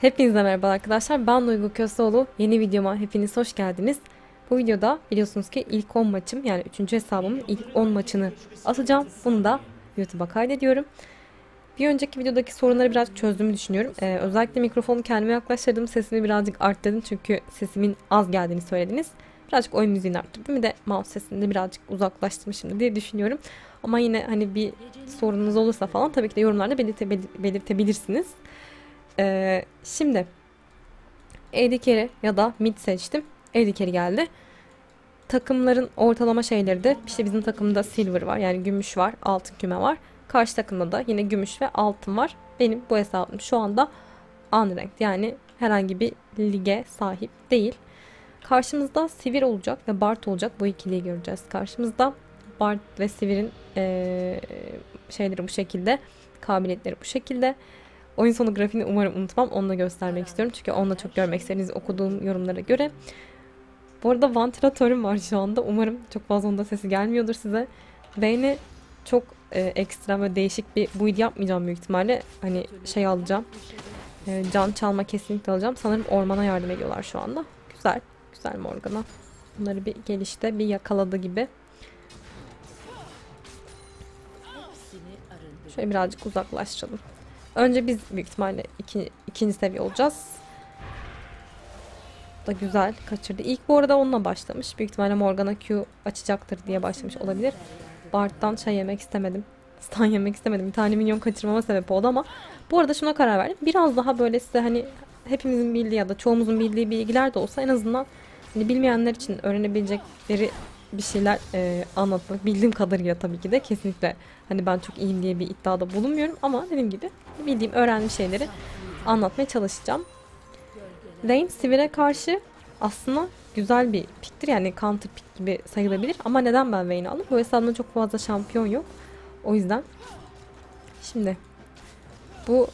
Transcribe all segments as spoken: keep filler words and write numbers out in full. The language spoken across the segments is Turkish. Hepinize merhaba arkadaşlar, ben Duygu Köseoğlu. Yeni videoma hepiniz hoş geldiniz. Bu videoda biliyorsunuz ki ilk on maçım, yani üçüncü hesabımın ilk on maçını atacağım. Bunu da YouTube'a kaydediyorum. Bir önceki videodaki sorunları biraz çözdüğümü düşünüyorum. Ee, özellikle mikrofonu kendime yaklaştırdım, sesimi birazcık arttırdım çünkü sesimin az geldiğini söylediniz. Birazcık oyun müziğini arttırdım, bir de mouse sesini de birazcık uzaklaştırmışım diye düşünüyorum. Ama yine hani bir sorununuz olursa falan tabii ki de yorumlarda belirte, belirtebilirsiniz. Ee, şimdi A D carry ya da mid seçtim. A D carry geldi. Takımların ortalama şeyleri de işte bizim takımda silver var, yani gümüş var, altın küme var. Karşı takımda da yine gümüş ve altın var. Benim bu hesabım şu anda unranked, yani herhangi bir lige sahip değil. Karşımızda Sivir olacak ve Bart olacak. Bu ikiliyi göreceğiz karşımızda. Bart ve Sivir'in ee, şeyleri bu şekilde, kabiliyetleri bu şekilde. Oyun sonu grafiğini umarım unutmam. Onu da göstermek istiyorum. Çünkü onu da çok görmek istediğiniz okuduğum yorumlara göre. Bu arada vantilatörüm var şu anda. Umarım çok fazla onda sesi gelmiyordur size. Vayne'i çok e, ekstrem ve değişik bir build yapmayacağım büyük ihtimalle. Hani şey alacağım. E, can çalma kesinlikle alacağım. Sanırım ormana yardım ediyorlar şu anda. Güzel. Güzel Morgana. Bunları bir gelişte bir yakaladı gibi. Şöyle birazcık uzaklaştıralım. Önce biz büyük ihtimalle iki, ikinci seviye olacağız. Bu da güzel kaçırdı. İlk bu arada onunla başlamış. Büyük ihtimalle Morgana Q açacaktır diye başlamış olabilir. Bart'tan şey yemek istemedim. Stun yemek istemedim. Bir tane minyon kaçırmama sebep oldu ama. Bu arada şuna karar verdim. Biraz daha böyle size hani hepimizin bildiği ya da çoğumuzun bildiği bilgiler de olsa en azından hani bilmeyenler için öğrenebilecekleri bir şeyler e, anlatmak, bildiğim kadarıyla tabii ki de kesinlikle hani ben çok iyiyim diye bir iddiada bulunmuyorum ama dediğim gibi bildiğim, öğrendiğim şeyleri anlatmaya çalışacağım. Vayne Sivir'e karşı aslında güzel bir pick'tir, yani counter pick gibi sayılabilir ama neden ben Vayne'i aldım? Bu hesabımda çok fazla şampiyon yok, o yüzden. Şimdi bu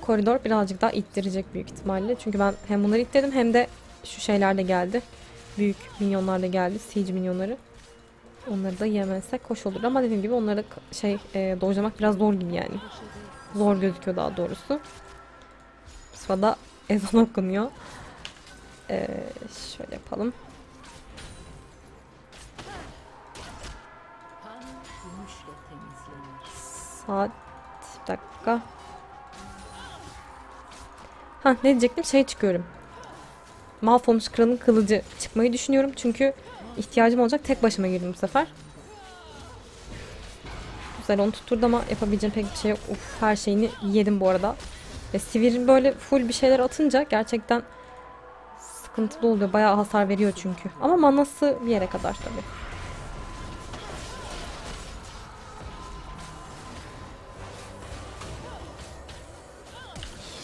koridor birazcık daha ittirecek büyük ihtimalle çünkü ben hem bunları ittirdim hem de şu şeyler de geldi. Büyük minyonlar da geldi. Siege minyonları. Onları da yemezsek hoş olur. Ama dediğim gibi onları şey e, dojlamak biraz zor gibi yani. Zor gözüküyor daha doğrusu. Bu sırada ezan okunuyor. E, şöyle yapalım. Saat bir dakika. Ha, ne diyecektim? Şey çıkıyorum. Malphite kralın kılıcı çıkmayı düşünüyorum çünkü ihtiyacım olacak, tek başıma girdim bu sefer. Güzel onu tutturdu ama yapabileceğim pek bir şey yok. Uf, her şeyini yedim bu arada. Ve Sivir'in böyle full bir şeyler atınca gerçekten sıkıntılı oluyor. Bayağı hasar veriyor çünkü. Ama manası bir yere kadar tabii.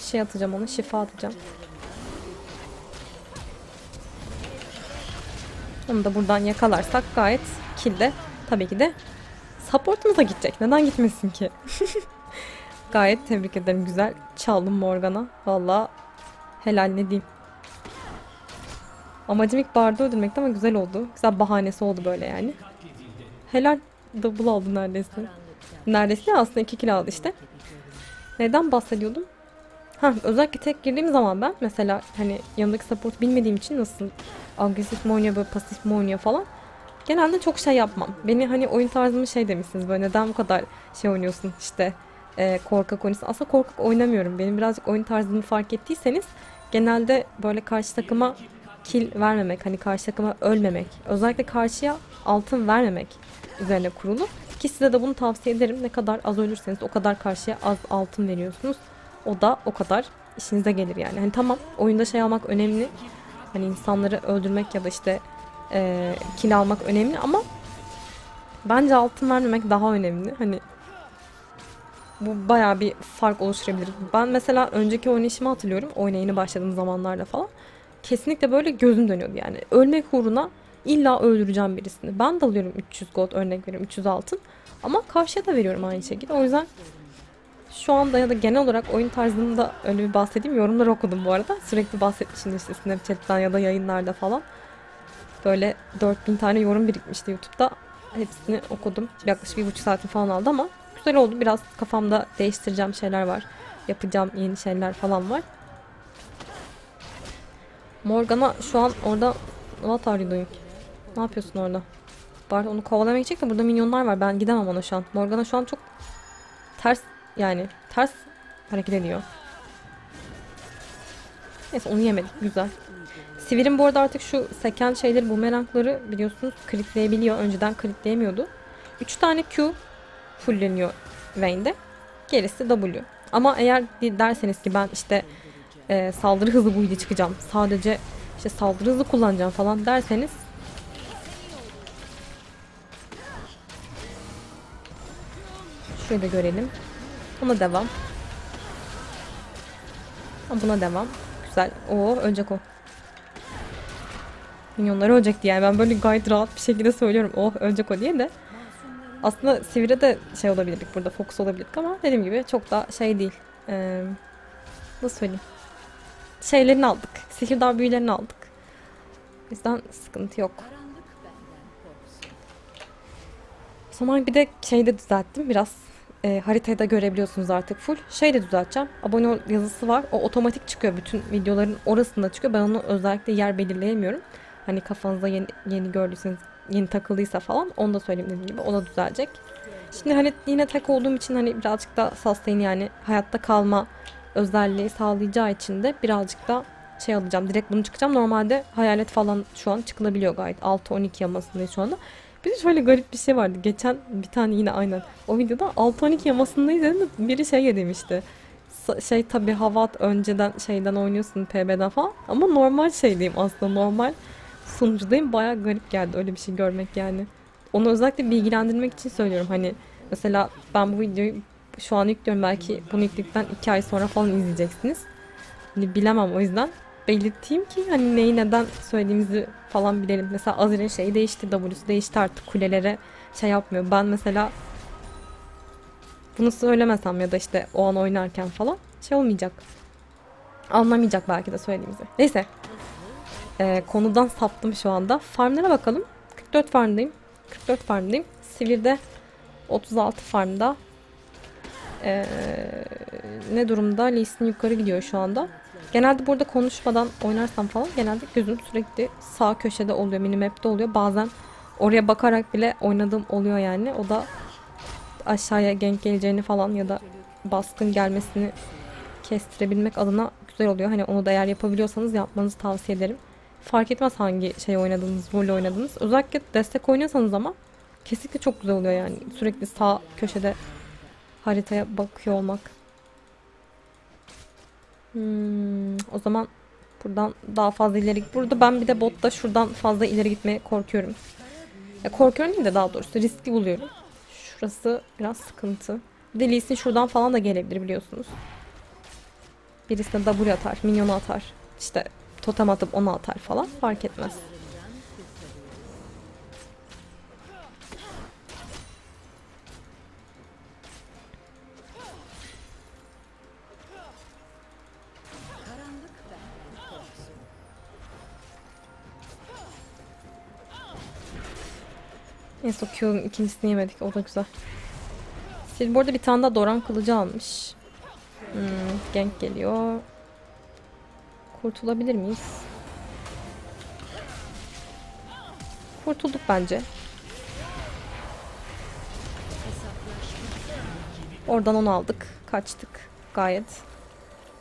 Şey atacağım onu, şifa atacağım. Onu da buradan yakalarsak gayet kill'de. Tabii ki de support'umuza gidecek. Neden gitmesin ki? Gayet tebrik ederim. Güzel çaldım Morgana. Vallahi helal, ne diyeyim. Amacım ilk Bard'ı öldürmekti ama güzel oldu. Güzel bahanesi oldu böyle yani. Helal double aldı neredeyse. Neredeyse aslında iki kill aldı işte. Neden bahsediyordum? Ha, özellikle tek girdiğim zaman ben mesela hani yanındaki support bilmediğim için nasıl agresif mi oynuyor, böyle pasif mi oynuyor falan, genelde çok şey yapmam. Beni hani oyun tarzımı şey demişsiniz, böyle neden bu kadar şey oynuyorsun işte e, korkak oynuyorsun. Aslında korkak oynamıyorum. Benim birazcık oyun tarzımı fark ettiyseniz genelde böyle karşı takıma kill vermemek, hani karşı takıma ölmemek, özellikle karşıya altın vermemek üzerine kurulu. Ki size de bunu tavsiye ederim. Ne kadar az ölürseniz o kadar karşıya az altın veriyorsunuz. O da o kadar işinize gelir yani. Hani tamam, oyunda şey almak önemli. Hani insanları öldürmek ya da işte e, kill almak önemli ama bence altın vermemek daha önemli. Hani bu bayağı bir fark oluşturabilir. Ben mesela önceki oynayışımı hatırlıyorum. Oynayını başladığım zamanlarda falan. Kesinlikle böyle gözüm dönüyordu yani. Ölmek uğruna illa öldüreceğim birisini. Ben de alıyorum üç yüz gold, örnek veriyorum üç yüz altın. Ama karşıya da veriyorum aynı şekilde. O yüzden şu anda ya da genel olarak oyun tarzımda öyle bir bahsedeyim. Yorumları okudum bu arada. Sürekli bahsetmişim işte Snapchat'ten ya da yayınlarda falan. Böyle dört bin tane yorum birikmişti YouTube'da. Hepsini okudum. Yaklaşık bir buçuk saati falan aldı ama güzel oldu. Biraz kafamda değiştireceğim şeyler var. Yapacağım yeni şeyler falan var. Morgana şu an orada avatarlı Duygu. Ne yapıyorsun orada? Bart onu kovalamaya gidecek de burada minyonlar var. Ben gidemem ona şu an. Morgana şu an çok ters, yani ters hareket ediyor. Neyse onu yemedik. Güzel. Sivir'in bu arada artık şu seken şeyleri, bumerangları biliyorsunuz critleyebiliyor. Önceden critleyemiyordu. üç tane Q fullleniyor Vayne'de. Gerisi W. Ama eğer derseniz ki ben işte e, saldırı hızı buydu çıkacağım. Sadece işte saldırı hızı kullanacağım falan derseniz şöyle de görelim. Buna devam. Buna devam. Güzel. Oo, ölecek o. Minyonları ölecek diye. Yani ben böyle gayet rahat bir şekilde söylüyorum. Oh, ölecek o diye de. Aslında Sivir'e de şey olabilirdik. Burada fokus olabilirdik ama dediğim gibi çok da şey değil. Ee, nasıl söyleyeyim? Şeylerini aldık. Sihirdar büyülerini aldık. Bizden sıkıntı yok. Sonra bir de şeyi de düzelttim biraz. E, haritayı da görebiliyorsunuz artık full. Şey de düzelteceğim. Abone ol yazısı var. O otomatik çıkıyor. Bütün videoların orasında çıkıyor. Ben onu özellikle yer belirleyemiyorum. Hani kafanıza yeni, yeni gördüyseniz, yeni takıldıysa falan. Onu da söyleyeyim dediğim gibi. O da düzelecek. Şimdi hani yine tek olduğum için hani birazcık da sustain, yani hayatta kalma özelliği sağlayacağı için de birazcık da şey alacağım. Direkt bunu çıkacağım. Normalde hayalet falan şu an çıkılabiliyor gayet. altı on iki yamasındayız şu anda. Bir de şöyle garip bir şey vardı. Geçen bir tane yine aynen o videoda altı on iki yamasındayız dedim de biri şey demişti. Şey tabi havat önceden şeyden oynuyorsun, P B'den falan. Ama normal şey diyeyim aslında, normal sunucudayım. Baya garip geldi öyle bir şey görmek yani. Onu özellikle bilgilendirmek için söylüyorum. Hani mesela ben bu videoyu şu an yüklüyorum. Belki bunu yükledikten iki ay sonra falan izleyeceksiniz. Hani bilemem, o yüzden belirteyim ki hani neyi neden söylediğimizi falan bilelim. Mesela Azir'in şeyi değişti, W'su değişti, artık kulelere şey yapmıyor. Ben mesela bunu söylemesem ya da işte o an oynarken falan şey olmayacak. Anlamayacak belki de söylediğimizi. Neyse. Ee, konudan saptım şu anda. Farmlara bakalım. kırk dört farmdayım. kırk dört farmdayım. Sivir'de otuz altı farmda. Ee, ne durumda? Lee Sin yukarı gidiyor şu anda. Genelde burada konuşmadan oynarsam falan genelde gözüm sürekli sağ köşede oluyor, minimap'te oluyor. Bazen oraya bakarak bile oynadığım oluyor yani. O da aşağıya gank geleceğini falan ya da baskın gelmesini kestirebilmek adına güzel oluyor. Hani onu da eğer yapabiliyorsanız yapmanızı tavsiye ederim. Fark etmez hangi şey oynadınız, rol oynadınız. Özellikle destek oynuyorsanız ama kesinlikle çok güzel oluyor yani. Sürekli sağ köşede haritaya bakıyor olmak. Hmm, o zaman buradan daha fazla ileri git. Burada ben bir de botta şuradan fazla ileri gitmeye korkuyorum. Ya korkuyorum değil de daha doğrusu riskli buluyorum. Şurası biraz sıkıntı. Bir de Lee Sin şuradan falan da gelebilir biliyorsunuz. Birisine W atar, minyonu atar. İşte totem atıp onu atar falan, fark etmez. Neyse o Q'nun ikincisini yemedik. O da güzel. Sil bu arada bir tane daha Doran kılıcı almış. Hmm, gank geliyor. Kurtulabilir miyiz? Kurtulduk bence. Oradan onu aldık. Kaçtık. Gayet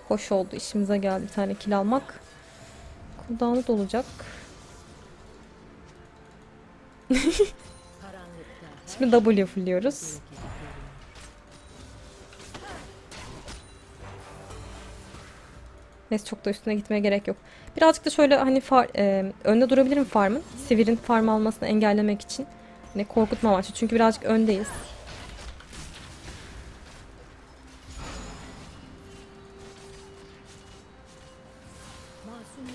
hoş oldu. İşimize geldi bir tane kill almak. Cooldown'u da olacak. Şimdi W fulluyoruz. Neyse çok da üstüne gitmeye gerek yok. Birazcık da şöyle hani far, e, önde durabilirim farmın. Sivir'in farm almasını engellemek için. Hani korkutma amaçlı. Çünkü birazcık öndeyiz.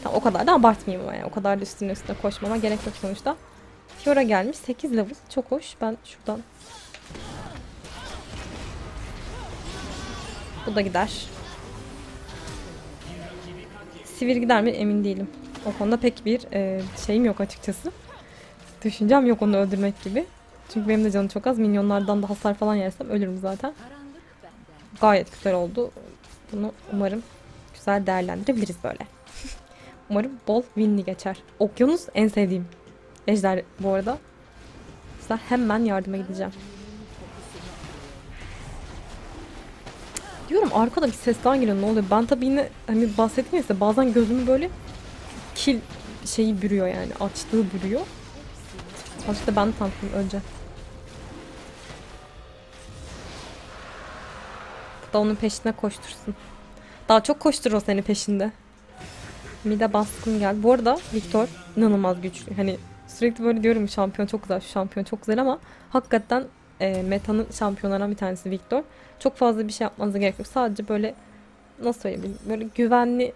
Tamam, o kadar da abartmayayım yani. O kadar da üstüne üstüne koşmama gerek yok sonuçta. Fiora gelmiş. sekiz level. Çok hoş. Ben şuradan. Bu da gider. Sivir gider mi? Emin değilim. O konuda pek bir e, şeyim yok açıkçası. Düşüncem yok onu öldürmek gibi. Çünkü benim de canım çok az. Minyonlardan da hasar falan yersem ölürüm zaten. Gayet güzel oldu. Bunu umarım güzel değerlendirebiliriz böyle. Umarım bol winli geçer. Okyanus en sevdiğim ejder bu arada. Mesela hemen yardıma gideceğim. Diyorum arkada bir ses daha geliyor, ne oluyor? Ben tabii yine hani bahsettim ya size, bazen gözümü böyle kil şeyi bürüyor yani. Açtığı bürüyor. Sonuçta ben tanıtım önce. Bu da onun peşine koştursun. Daha çok koştur o senin peşinde. Mide baskın geldi. Bu arada Viktor inanılmaz güçlü. Hani sürekli böyle diyorum şampiyon çok güzel, şu şampiyon çok güzel ama hakikaten e, metanın şampiyonlarından bir tanesi Viktor. Çok fazla bir şey yapmanıza gerek yok. Sadece böyle nasıl söyleyeyim, böyle güvenli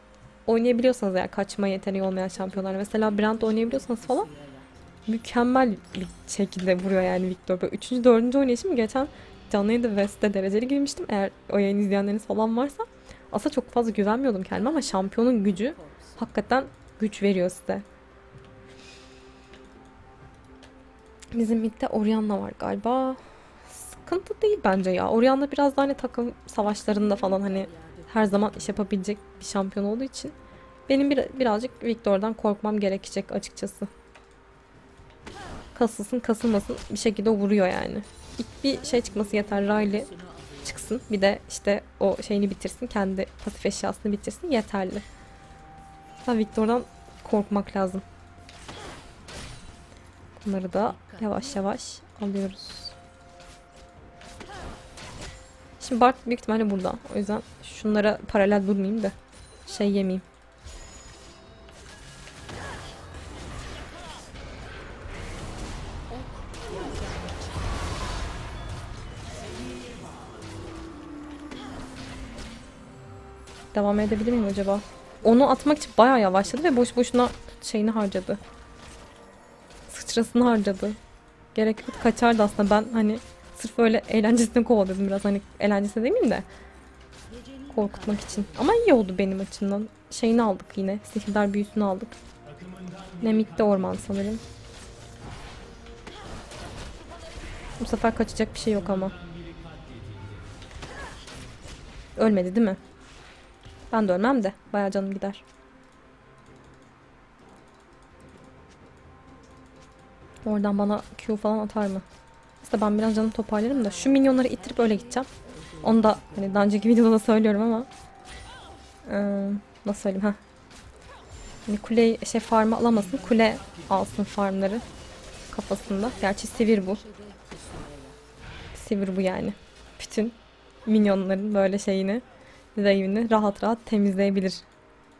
oynayabiliyorsanız yani kaçma yeteneği olmayan şampiyonlar. Mesela Brand oynayabiliyorsanız falan mükemmel bir şekilde vuruyor yani Viktor. Böyle üçüncü, dördüncü oynayışım geçen canlı yayında West'te dereceli girmiştim. Eğer o yayın izleyenleriniz falan varsa aslında çok fazla güvenmiyordum kendime ama şampiyonun gücü hakikaten güç veriyor size. Bizim midde Orianna var galiba. Sıkıntı değil bence ya. Orianna biraz daha hani takım savaşlarında falan hani her zaman iş yapabilecek bir şampiyon olduğu için benim bir, birazcık Viktor'dan korkmam gerekecek açıkçası. Kasılsın kasılmasın bir şekilde vuruyor yani. İlk bir şey çıkması yeter. Riley çıksın. Bir de işte o şeyini bitirsin. Kendi pasif eşyasını bitirsin. Yeterli. Daha Viktor'dan korkmak lazım. Bunları da yavaş yavaş alıyoruz. Şimdi Bart büyük ihtimalle burada. O yüzden şunlara paralel durmayayım da şey yemeyeyim. Devam edebilir miyim acaba? Onu atmak için bayağı yavaşladı ve boş boşuna şeyini harcadı. Sıçrasını harcadı. Gerek yok, kaçardı aslında. Ben hani sırf öyle eğlencesini kovaladım biraz. Hani eğlencesine demeyeyim de korkutmak için. Ama iyi oldu benim açımdan. Şeyini aldık yine. Sihirdar büyüsünü aldık. Nemit'te orman sanırım. Bu sefer kaçacak bir şey yok ama. Ölmedi değil mi? Ben de ölmem de. Bayağı canım gider. Oradan bana Q falan atar mı? İşte ben biraz canım toparlarım da. Şu minyonları ittirip öyle gideceğim. Onu da hani daha önceki videoda da söylüyorum ama. Ee, nasıl söyleyeyim ha? Hani kuleyi şey farmı alamasın. Kule alsın farmları. Kafasında. Gerçi Sivir bu. Sivir bu yani. Bütün minyonların böyle şeyini. Zeyvini rahat rahat temizleyebilir.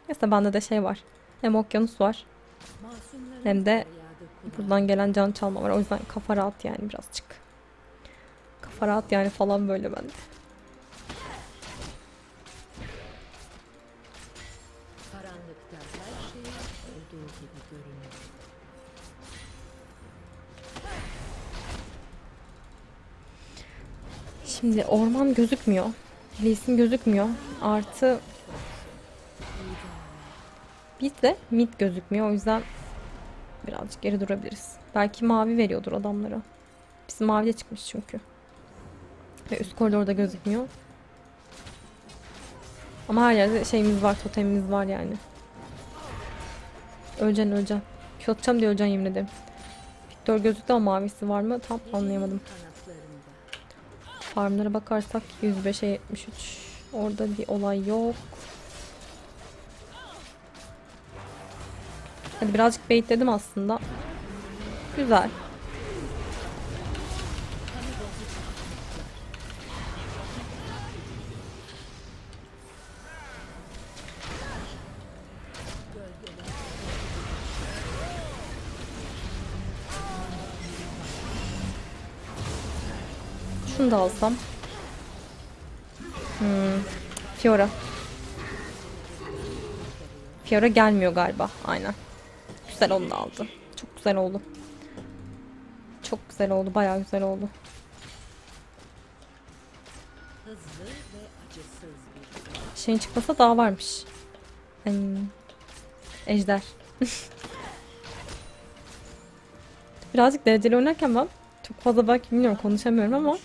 Mesela bende de şey var. Hem okyanus var. Hem de buradan gelen can çalma var. O yüzden kafa rahat yani birazcık. Kafa rahat yani falan böyle bende. Şimdi orman gözükmüyor. Lee Sin gözükmüyor. Artı bir de mid gözükmüyor. O yüzden birazcık geri durabiliriz. Belki mavi veriyordur adamlara. Bizim maviye çıkmış çünkü. Ve üst koridorda gözükmüyor. Ama her yerde şeyimiz var, totemimiz var yani. Öleceksin öleceksin. Q atacağım diye öleceksin yemin ederim. Viktor gözüktü ama mavisi var mı? Tam anlayamadım. Farmlara bakarsak yüz beşe yetmiş üç. Orada bir olay yok. Hadi birazcık baitledim aslında. Güzel. Şunu da alsam. Hmm. Fiora. Fiora gelmiyor galiba. Aynen. Güzel, onu da aldı. Çok güzel oldu. Çok güzel oldu. Bayağı güzel oldu. Şeyin çıkmasa daha varmış. Yani... Ejder. Birazcık dereceli oynarken ben çok fazla belki bilmiyorum, konuşamıyorum ama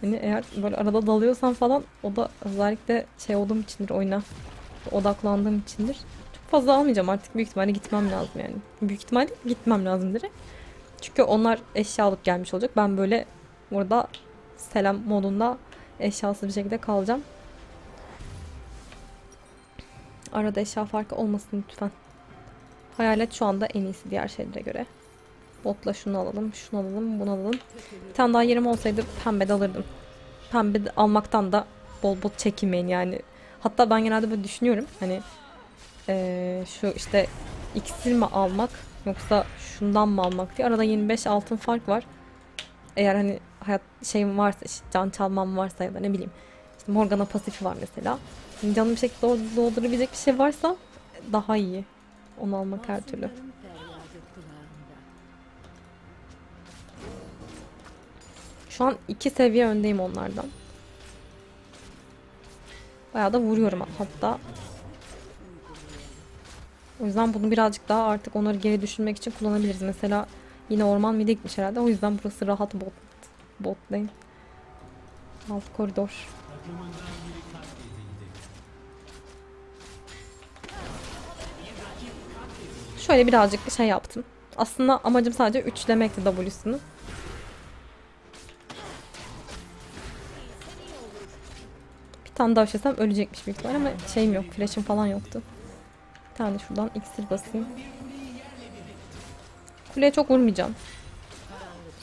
hani eğer böyle arada dalıyorsam falan, o da özellikle şey olduğum içindir, oyuna odaklandığım içindir. Çok fazla almayacağım artık, büyük ihtimalle gitmem lazım yani. Büyük ihtimalle gitmem lazım direkt. Çünkü onlar eşya alıp gelmiş olacak. Ben böyle burada selam modunda eşyasız bir şekilde kalacağım. Arada eşya farkı olmasın lütfen. Hayalet şu anda en iyisi diğer şeylere göre. Botla şunu alalım, şunu alalım, bunu alalım. Bir tane daha yerim olsaydı pembe de alırdım. Pembe de almaktan da bol bot çekinmeyin yani. Hatta ben genelde böyle düşünüyorum. Hani ee, şu işte iksir mi almak yoksa şundan mı almak diye. Arada yirmi beş altın fark var. Eğer hani hayat şeyim varsa, işte can çalmam varsa ya da ne bileyim. İşte Morgana pasifi var mesela. Şimdi canım bir şekilde doldurabilecek bir şey varsa daha iyi. Onu almak her türlü. Şu an iki seviye öndeyim onlardan. Bayağı da vuruyorum hatta. O yüzden bunu birazcık daha artık onları geri düşünmek için kullanabiliriz. Mesela yine orman mide gitmiş herhalde. O yüzden burası rahat bot, bot lane. Alt koridor. Şöyle birazcık şey yaptım. Aslında amacım sadece üçlemekti W'sunu. Bir tane daha öşesem ölecekmiş büyük ihtimalle ama şeyim yok, flash'im falan yoktu. Bir tane şuradan iksir basayım. Kuleye çok vurmayacağım.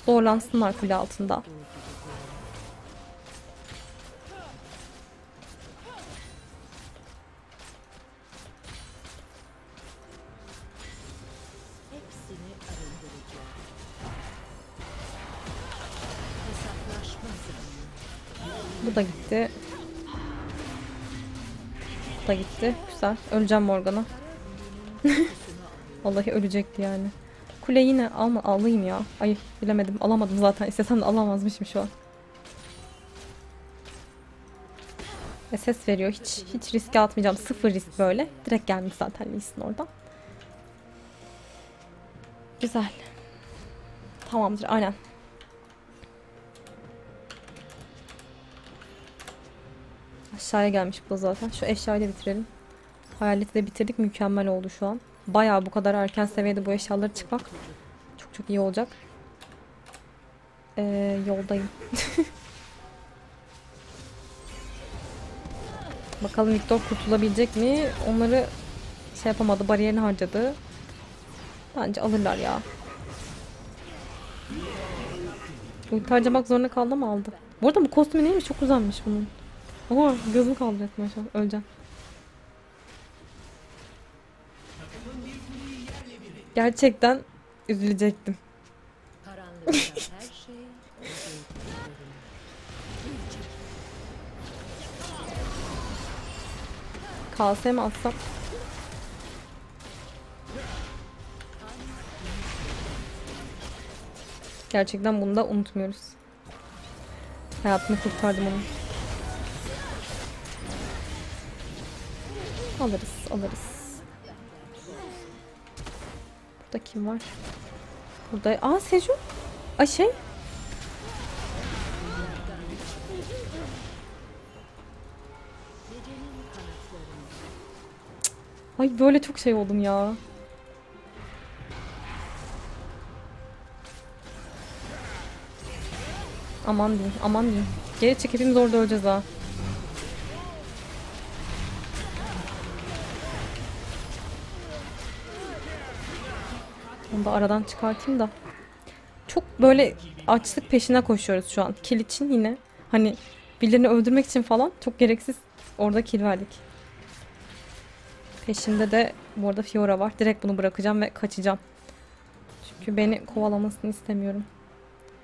Zorlansınlar kule altında. Bu da gitti. Bu da gitti. Güzel. Öleceğim Morgana. Vallahi ölecekti yani. Kule yine alma, alayım ya. Ay bilemedim. Alamadım zaten. İstesem de alamazmışım şu an. E, ses veriyor. Hiç hiç riske atmayacağım. Sıfır risk böyle. Direkt gelmiş zaten Lee Sin oradan. Güzel. Tamamdır. Aynen. Aşağıya gelmiş bu da zaten. Şu eşyayı da bitirelim. Hayaleti de bitirdik. Mükemmel oldu şu an. Bayağı bu kadar erken seviyede bu eşyaları çıkmak çok çok iyi olacak. Ee, yoldayım. Bakalım Viktor kurtulabilecek mi? Onları şey yapamadı. Bariyerini harcadı. Bence alırlar ya. Ulti harcamak zorunda kaldı mı? Aldı. Bu arada bu kostümü neymiş? Çok uzanmış bunun. Oha gözümü kaldı etme şu an. Öleceğim. Gerçekten üzülecektim. Kalsaya mı atsam? Gerçekten bunu da unutmuyoruz. Hayatını kurtardım onu. Alırız, alırız. Burada kim var? Burada... Aa Seju! Ay şey! Ay böyle çok şey oldum ya. Aman diyeyim, aman diyeyim. Geri çek, hepimiz orada öleceğiz ha. Onu da aradan çıkartayım da. Çok böyle açlık peşine koşuyoruz şu an. Kill için yine. Hani birilerini öldürmek için falan. Çok gereksiz orada kill verdik. Peşimde de bu arada Fiora var. Direkt bunu bırakacağım ve kaçacağım. Çünkü beni kovalamasını istemiyorum.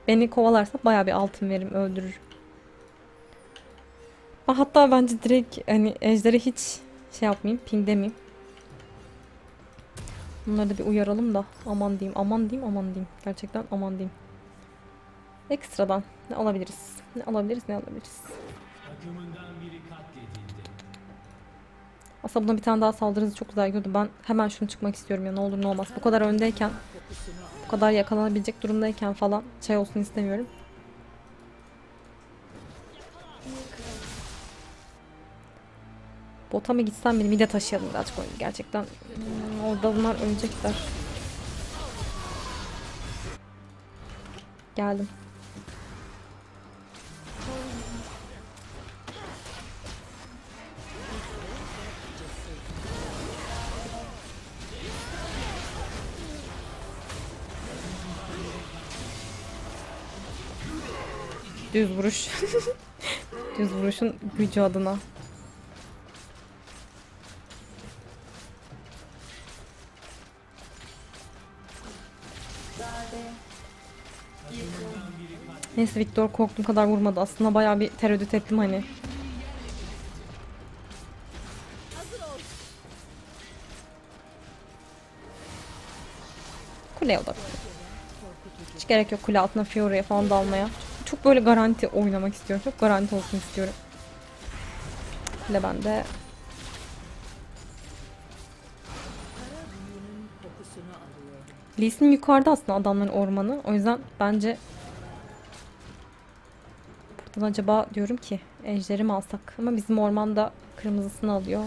Beni kovalarsa bayağı bir altın veririm, öldürür. Hatta bence direkt hani ejderi hiç şey yapmayayım, ping demeyeyim. Bunları da bir uyaralım da aman diyeyim, aman diyeyim, aman diyeyim. Gerçekten aman diyeyim. Ekstradan ne alabiliriz? Ne alabiliriz? Ne alabiliriz? Aslında buna bir tane daha saldırınızı çok güzel gördüm. Ben hemen şunu çıkmak istiyorum ya, ne olur ne olmaz. Bu kadar öndeyken, bu kadar yakalanabilecek durumdayken falan şey olsun istemiyorum. Bota mı gitsem benim mide taşıyalım birazcık oyunu. Gerçekten hmm, orada bunlar ölecekler. Geldim. Düz vuruş. Düz vuruşun gücü adına. Neyse Viktor korktuğum kadar vurmadı. Aslında bayağı bir tereddüt ettim hani. Kuleye odaklı. Hiç gerek yok kule altına Fiora'ya falan dalmaya. Çok böyle garanti oynamak istiyorum. Çok garanti olsun istiyorum. Hele ben de Lee Sin yukarıda aslında adamların ormanı. O yüzden bence buradan acaba diyorum ki ejderi mi alsak? Ama bizim ormanda kırmızısını alıyor.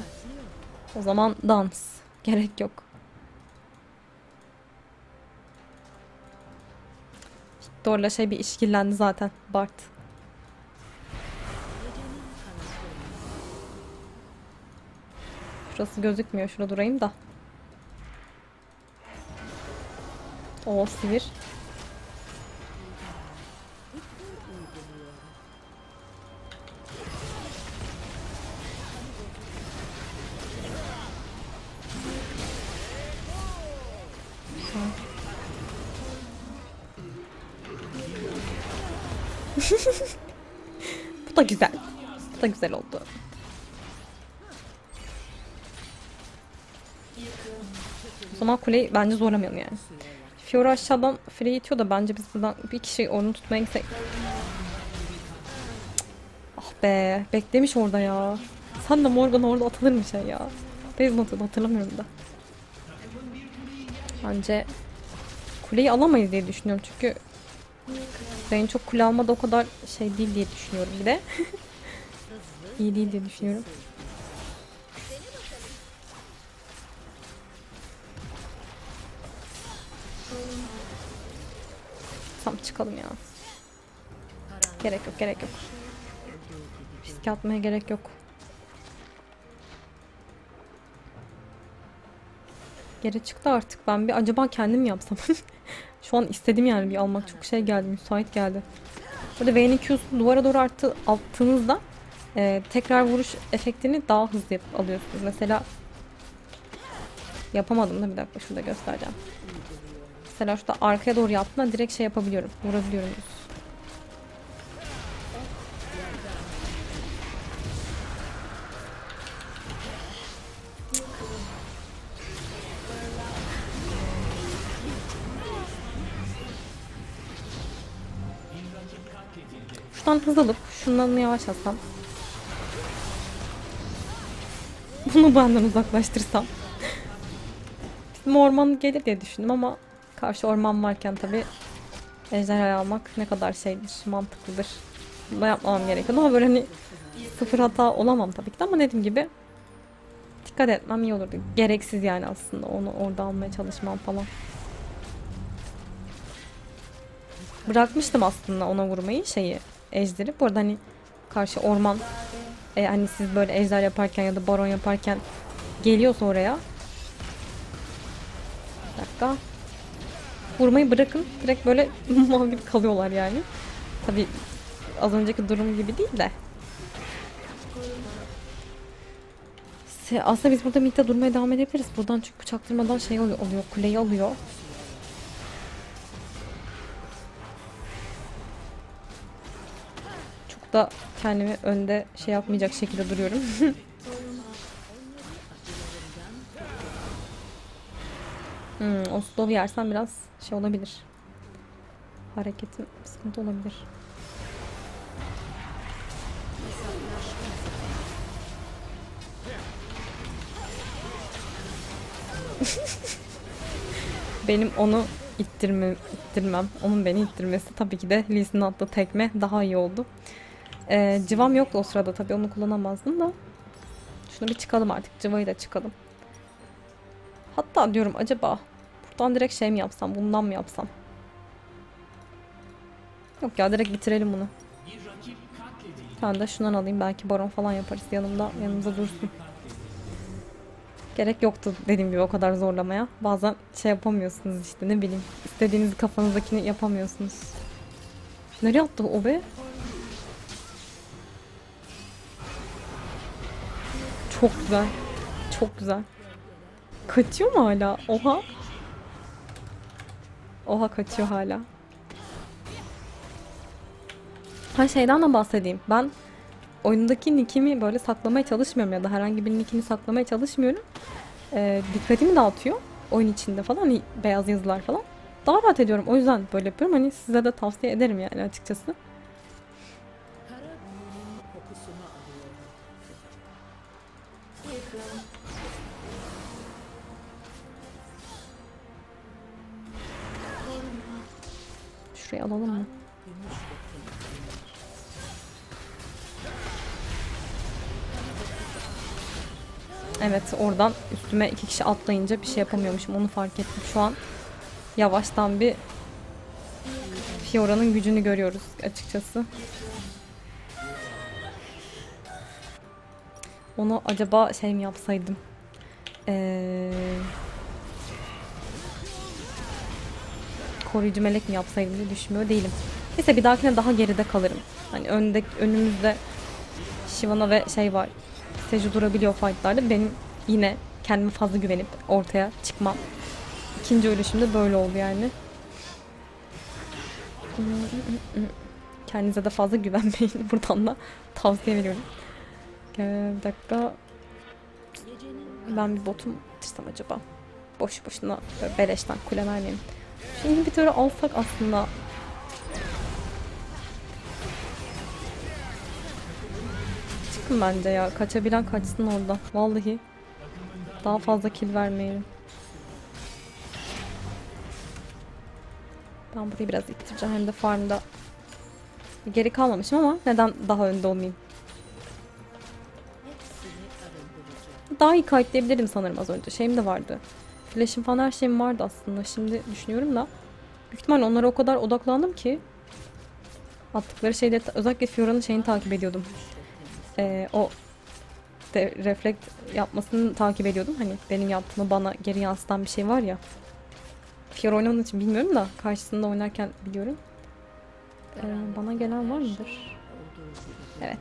O zaman dans. Gerek yok. Doğru'la şey bir işkillendi zaten Bart. Şurası gözükmüyor. Şurada durayım da. O Sivir. Bu da güzel. Bu da güzel oldu. O zaman kuleyi bence zorlamayalım yani. Fiora aşağıdan free itiyor da bence biz buradan bir kişi onu tutmaya gitsek. Ah be. Beklemiş orada ya. Sen de Morgana orada atılır mı şey ya? Base atıyordu, hatırlamıyorum da. Bence kuleyi alamayız diye düşünüyorum çünkü Vayne çok kule almadı, o kadar şey değil diye düşünüyorum bir de. İyi değil diye düşünüyorum. Tam çıkalım ya. Gerek yok, gerek yok. Riske atmaya gerek yok. Geri çıktı artık ben bir acaba kendim yapsam. Şu an istedim yani bir almak çok şey geldi, müsait geldi. Burada Vayne'in Q'sunu duvara doğru arttı, attığınızda e, tekrar vuruş efektini daha hızlı yap, alıyorsunuz. Mesela yapamadım da bir dakika şurada göstereceğim. Mesela şurada arkaya doğru yaptığımda direkt şey yapabiliyorum, vurabiliyorum. Şundan hız alıp şundan yavaş atsam, bunu benden uzaklaştırsam bizim orman gelir diye düşündüm ama karşı orman varken tabi ejderha almak ne kadar şeydir, mantıklıdır. Bunu da yapmam gerekiyor ama böyle hani sıfır hata olamam tabii ki de ama dediğim gibi dikkat etmem iyi olurdu. Gereksiz yani aslında onu orada almaya çalışmam falan. Bırakmıştım aslında ona vurmayı şeyi ejderi. Bu arada hani karşı orman e, hani siz böyle ejder yaparken ya da baron yaparken geliyorsa oraya bir dakika vurmayı bırakın direkt böyle mal gibi kalıyorlar yani. Tabi az önceki durum gibi değil de aslında biz burada midde durmaya devam edebiliriz buradan çünkü bıçaktırmadan şey oluyor, oluyor kuleyi alıyor. Da kendimi önde şey yapmayacak şekilde duruyorum. hmm, o slow yersen biraz şey olabilir. Hareketim sıkıntı olabilir. Benim onu ittirmem, ittirmem, onun beni ittirmesi tabii ki de Lee Sin'in attığı tekme daha iyi oldu. Ee, civam yoktu o sırada tabii onu kullanamazdım da Şunu bir çıkalım artık. Cıvayı da çıkalım. Hatta diyorum acaba buradan direkt şey mi yapsam? Bundan mı yapsam? Yok ya, direkt bitirelim bunu. Ben de şundan alayım. Belki baron falan yaparız. Yanımda, yanımıza dursun. Gerek yoktu dediğim gibi o kadar zorlamaya. Bazen şey yapamıyorsunuz işte, ne bileyim. İstediğiniz kafanızdakini yapamıyorsunuz. Nereye attı o be? Çok güzel. Çok güzel. Kaçıyor mu hala? Oha. Oha, kaçıyor hala. Ha, şeyden de bahsedeyim. Ben oyundaki nickimi böyle saklamaya çalışmıyorum ya da herhangi bir nickini saklamaya çalışmıyorum. Ee, dikkatimi dağıtıyor. Oyun içinde falan, hani beyaz yazılar falan. Daha rahat ediyorum. O yüzden böyle yapıyorum. Hani size de tavsiye ederim yani açıkçası. Şuraya alalım mı? Evet, oradan üstüme iki kişi atlayınca bir şey yapamıyormuşum, onu fark ettim. Şu an yavaştan bir Fiora'nın gücünü görüyoruz açıkçası. Onu acaba şey mi yapsaydım? Ee, koruyucu melek mi yapsaydım diye düşünmüyor değilim. Neyse, bir dahakine daha geride kalırım. Hani önde, önümüzde Shyvana ve şey var. Seju durabiliyor fightlarda. Benim yine kendime fazla güvenip ortaya çıkmam. İkinci ölüşümde böyle oldu yani. Kendinize de fazla güvenmeyin. Buradan da tavsiye veriyorum. Bir dakika. Ben bir botum atırsam acaba. Boş boşuna beleşten kule vermeyeyim. Şimdi bir türlü alsak aslında. Çıkın bence ya. Kaçabilen kaçsın orada. Vallahi. Daha fazla kill vermeyelim. Ben burayı biraz ittireceğim. Hem de farmda geri kalmamışım ama neden daha önde olmayayım? Daha iyi kayıtlayabilirim sanırım az önce. Şeyim de vardı. Flash'im falan her şeyim vardı aslında. Şimdi düşünüyorum da. Büyük ihtimalle onlara o kadar odaklandım ki. Attıkları şeyleri, özellikle Fiora'nın şeyini takip ediyordum. Ee, o de reflekt yapmasını takip ediyordum. Hani benim yaptığımı bana geri yansıtan bir şey var ya. Fiora oynamadığım için bilmiyorum da karşısında oynarken biliyorum. Ee, bana gelen var mıdır? Evet.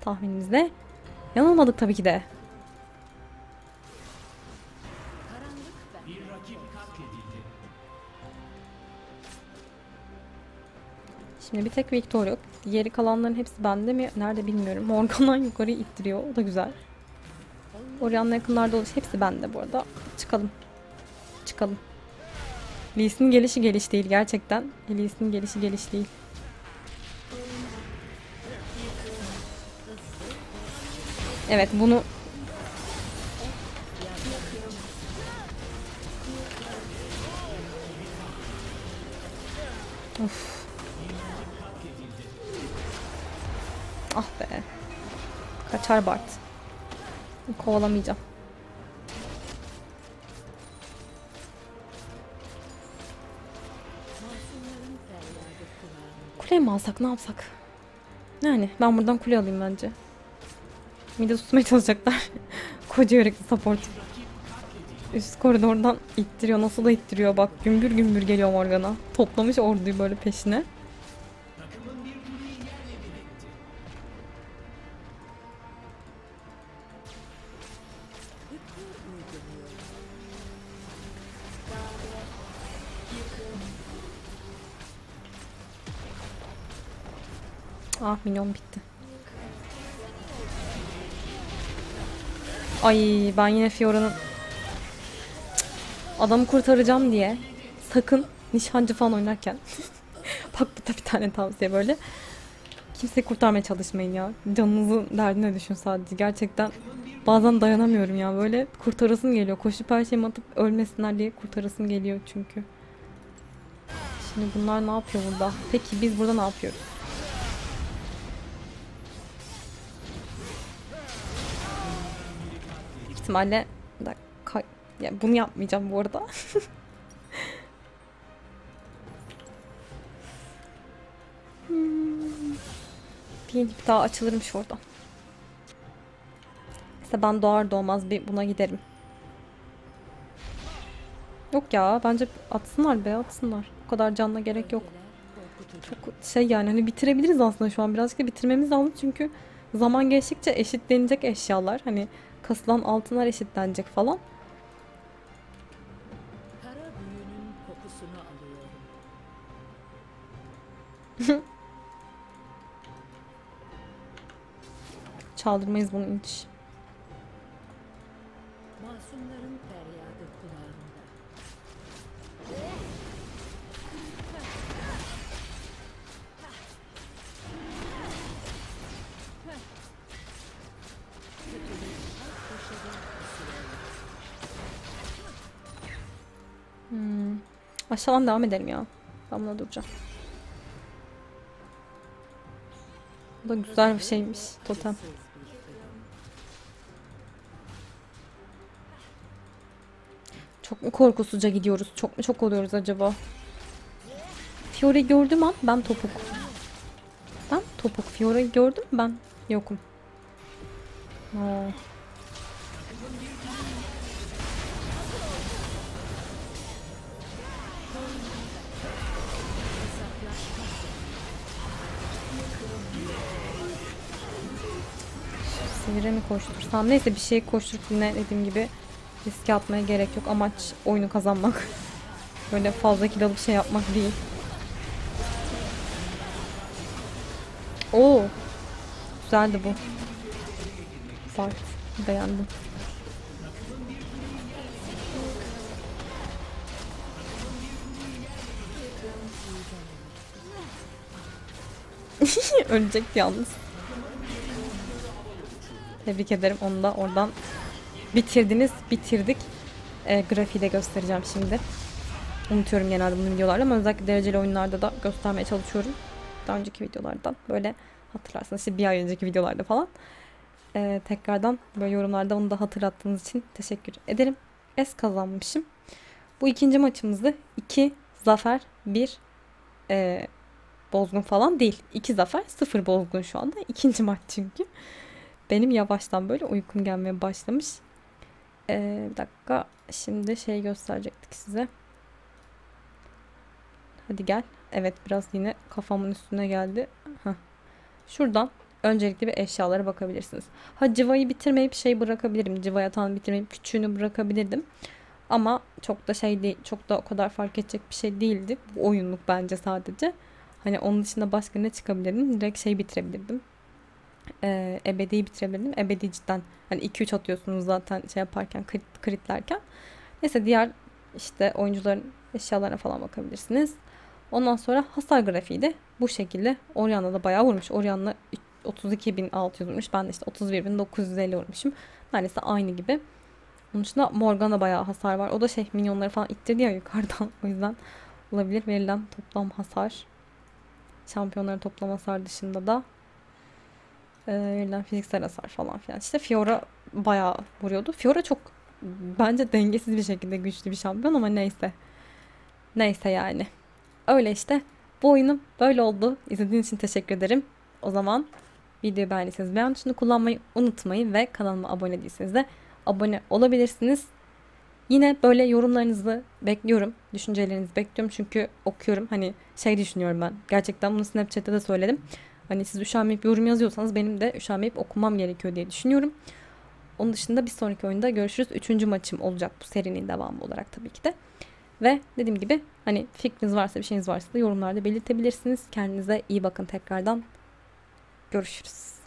Tahminimizde yanılmadık tabii ki de. Şimdi bir tek Viktor yok. Diğeri kalanların hepsi bende mi? Nerede bilmiyorum. Morgana yukarıya ittiriyor. O da güzel. Orianna yakınlarda oluş. Hepsi bende bu arada. Çıkalım. Çıkalım. Lee Sin'in gelişi geliş değil gerçekten. Lee Sin'in gelişi geliş değil. Evet, bunu of. Ah be. Kaçar Bart. Kovalamayacağım. Kuleyi mi alsak, ne yapsak? Yani ben buradan kule alayım bence. Mide tutmaya çalışacaklar. Koca yürekli support. Üst koridordan ittiriyor. Nasıl da ittiriyor bak. Gümbür gümbür geliyor Morgana. Toplamış orduyu böyle peşine. Ah, minyon bitti. Ay, ben yine Fiora'nın adamı kurtaracağım diye sakın nişancı falan oynarken bak, bu da bir tane tavsiye böyle. Kimseyi kurtarmaya çalışmayın ya. Canınızın derdine düşün sadece. Gerçekten bazen dayanamıyorum ya. Böyle kurtarasım geliyor. Koşup her şeyimi atıp ölmesinler diye kurtarasım geliyor çünkü. Şimdi bunlar ne yapıyor burada? Peki biz burada ne yapıyoruz? ihtimalle yani bunu yapmayacağım bu arada. Bir daha açılırmış oradan. İşte ben doğar doğmaz bir buna giderim. Yok ya, bence atsınlar be, atsınlar. O kadar canla gerek yok. Çok şey yani, hani bitirebiliriz aslında şu an, birazcık da bitirmemiz lazım çünkü zaman geçtikçe eşitlenecek eşyalar, hani kasılan altınlar eşitlenecek falan. Çaldırmayız bunu hiç. Hmm. Aşağıdan devam edelim ya. Ben buna duracağım. Bu da güzel bir şeymiş. Totem. Çok mu korkusuzca gidiyoruz? Çok mu çok oluyoruz acaba? Fiora'yı gördüm an ben topuk. Ben topuk. Fiora'yı gördüm ben yokum. Aa. Sivir'e mi koştursam? Neyse, bir şey koşturup yine dediğim gibi riske atmaya gerek yok. Amaç oyunu kazanmak. Böyle fazla kilalı bir şey yapmak değil. Oo, güzeldi bu. Bart, beğendim. Ölecek yalnız. Tebrik ederim, onu da oradan bitirdiniz, bitirdik. E, grafiği de göstereceğim şimdi. Unutuyorum genelde bunu videolarda ama özellikle dereceli oyunlarda da göstermeye çalışıyorum. Daha önceki videolarda böyle hatırlarsanız işte bir ay önceki videolarda falan. E, tekrardan böyle yorumlarda onu da hatırlattığınız için teşekkür ederim. Es kazanmışım. Bu ikinci maçımızdı. İki zafer, bir e, bozgun falan değil. İki zafer, sıfır bozgun şu anda. İkinci maç çünkü. Benim yavaştan böyle uykum gelmeye başlamış. Ee, bir dakika. Şimdi şey gösterecektik size. Hadi gel. Evet, biraz yine kafamın üstüne geldi. Heh. Şuradan öncelikle bir eşyalara bakabilirsiniz. Ha, civayı bitirmeyip şey bırakabilirim. Civa yatağını bitirmeyip küçüğünü bırakabilirdim. Ama çok da şey değil. Çok da o kadar fark edecek bir şey değildi. Bu oyunluk bence sadece. Hani onun dışında başka ne çıkabilirdim? Direkt şey bitirebilirdim. Ee, ebediyi bitirebilirdim. Ebedi cidden hani iki üç atıyorsunuz zaten şey yaparken, krit, kritlerken. Neyse, diğer işte oyuncuların eşyalarına falan bakabilirsiniz. Ondan sonra hasar grafiği de bu şekilde. Orianna da bayağı vurmuş. Orianna otuz iki bin altı yüz vurmuş. Ben de işte otuz bir bin dokuz yüz elli vurmuşum. Neredeyse aynı gibi. Onun dışında Morgana bayağı hasar var. O da şey minyonları falan ittirdi ya yukarıdan. O yüzden olabilir. Verilen toplam hasar, şampiyonların toplam hasar dışında da verilen fiziksel hasar falan filan. İşte Fiora bayağı vuruyordu. Fiora çok bence dengesiz bir şekilde güçlü bir şampiyon ama neyse. Neyse yani. Öyle işte. Bu oyunum böyle oldu. İzlediğiniz için teşekkür ederim. O zaman videoyu beğendiyseniz beğen tuşunu kullanmayı unutmayın ve kanalıma abone değilseniz de abone olabilirsiniz. Yine böyle yorumlarınızı bekliyorum. Düşüncelerinizi bekliyorum çünkü okuyorum. Hani şey düşünüyorum ben. Gerçekten bunu Snapchat'te de söyledim. Hani siz üşenmeyip yorum yazıyorsanız benim de üşenmeyip okumam gerekiyor diye düşünüyorum. Onun dışında bir sonraki oyunda görüşürüz. Üçüncü maçım olacak bu serinin devamı olarak tabii ki de. Ve dediğim gibi hani fikriniz varsa, bir şeyiniz varsa da yorumlarda belirtebilirsiniz. Kendinize iyi bakın tekrardan. Görüşürüz.